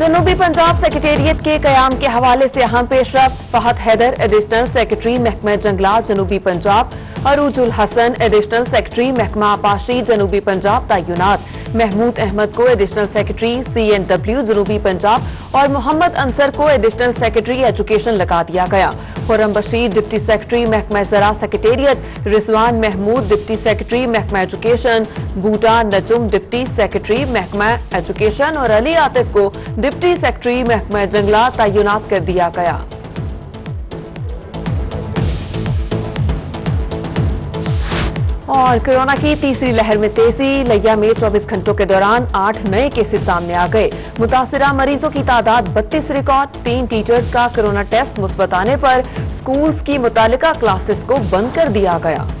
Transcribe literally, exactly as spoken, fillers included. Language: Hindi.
जनूबी पंजाब सेक्रेटेरिएट के कयाम के हवाले से अहम पेशरफ। फहद हैदर एडिशनल सेक्रेटरी महकमा जंगलात जनूबी पंजाब, अरूजुल हसन एडिशनल सेक्रेटरी महकमा आपाशी जनूबी पंजाब, तयूनार महमूद अहमद को additional secretary C N W जनूबी पंजाब और मोहम्मद अंसर को एडिशनल सेक्रेटरी एजुकेशन लगा दिया गया। होरम बशीर डिप्टी सेक्रेटरी महकमा जरा secretariat, Rizwan Mahmood deputy secretary महकमा education, Boota Najum deputy secretary महकमा एजुकेशन और अली आतिक को डिप्टी सेक्रेटरी महकमा जंगलात तैनात कर दिया गया। और कोरोना की तीसरी लहर में तेजी। लिया में चौबीस घंटों के दौरान आठ नए केसेस सामने आ गए। मुतासिरा मरीजों की तादाद बत्तीस रिकॉर्ड। तीन टीचर्स का कोरोना टेस्ट मुस्बत आने पर स्कूल्स की मुतालिका क्लासेस को बंद कर दिया गया।